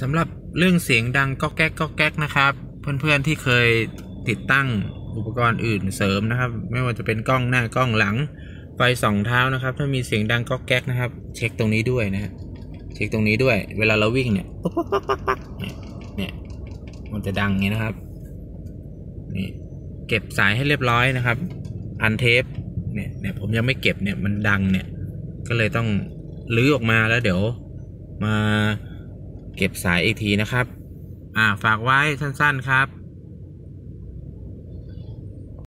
สำหรับเรื่องเสียงดังก็แก๊กก็แก๊กนะครับเพื่อนๆที่เคยติดตั้งอุปกรณ์อื่นเสริมนะครับไม่ว่าจะเป็นกล้องหน้ากล้องหลังไฟสองเท้านะครับถ้ามีเสียงดังก็แก๊กนะครับเช็คตรงนี้ด้วยนะฮะเช็คตรงนี้ด้วยเวลาเราวิ่งเนี่ยปั๊กปั๊กปั๊กปั๊กเนี่ยมันจะดังอย่างนี้นะครับนี่เก็บสายให้เรียบร้อยนะครับอันเทปเนี่ยผมยังไม่เก็บเนี่ยมันดังเนี่ยก็เลยต้องลื้อออกมาแล้วเดี๋ยวมาเก็บสายอีกทีนะครับฝากไว้สั้นๆครับ